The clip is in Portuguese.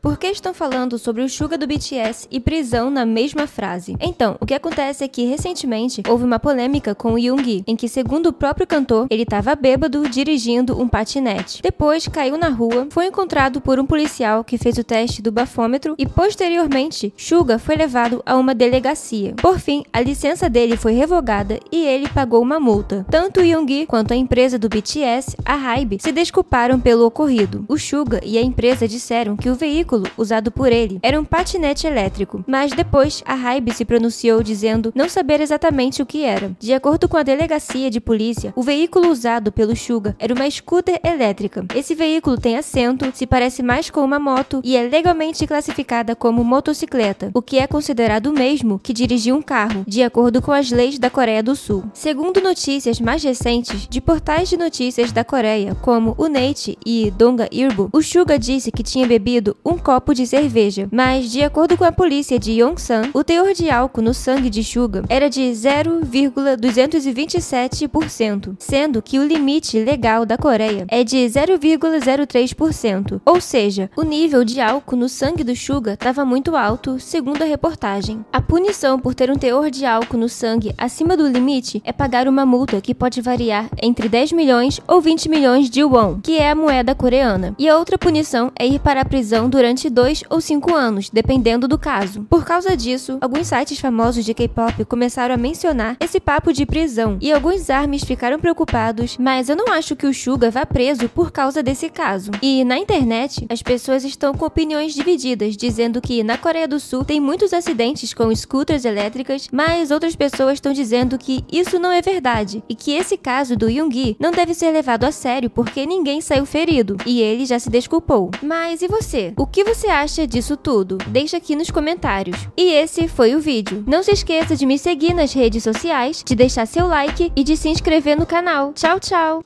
Por que estão falando sobre o Suga do BTS e prisão na mesma frase? Então, o que acontece é que recentemente houve uma polêmica com o Yoongi, em que, segundo o próprio cantor, ele estava bêbado dirigindo um patinete. Depois caiu na rua, foi encontrado por um policial que fez o teste do bafômetro e, posteriormente, Suga foi levado a uma delegacia. Por fim, a licença dele foi revogada e ele pagou uma multa. Tanto o Yoongi quanto a empresa do BTS, a HYBE, se desculparam pelo ocorrido. O Suga e a empresa disseram que o veículo usado por ele era um patinete elétrico, mas depois a HYBE se pronunciou dizendo não saber exatamente o que era. De acordo com a delegacia de polícia, o veículo usado pelo Suga era uma scooter elétrica. Esse veículo tem assento, se parece mais com uma moto e é legalmente classificada como motocicleta, o que é considerado o mesmo que dirigir um carro, de acordo com as leis da Coreia do Sul. Segundo notícias mais recentes de portais de notícias da Coreia, como o Nate e Dong-a Ilbo, o Suga disse que tinha bebido um copo de cerveja, mas, de acordo com a polícia de Yongsan, o teor de álcool no sangue de Suga era de 0,227%, sendo que o limite legal da Coreia é de 0,03%, ou seja, o nível de álcool no sangue do Suga estava muito alto, segundo a reportagem. A punição por ter um teor de álcool no sangue acima do limite é pagar uma multa que pode variar entre 10 milhões ou 20 milhões de won, que é a moeda coreana, e a outra punição é ir para a prisão durante 2 ou 5 anos, dependendo do caso. Por causa disso, alguns sites famosos de K-pop começaram a mencionar esse papo de prisão e alguns ARMYs ficaram preocupados, mas eu não acho que o Suga vá preso por causa desse caso. E na internet, as pessoas estão com opiniões divididas, dizendo que na Coreia do Sul tem muitos acidentes com scooters elétricas, mas outras pessoas estão dizendo que isso não é verdade e que esse caso do Yoongi não deve ser levado a sério porque ninguém saiu ferido e ele já se desculpou. Mas e você? O que você acha disso tudo? Deixa aqui nos comentários. E esse foi o vídeo. Não se esqueça de me seguir nas redes sociais, de deixar seu like e de se inscrever no canal. Tchau, tchau!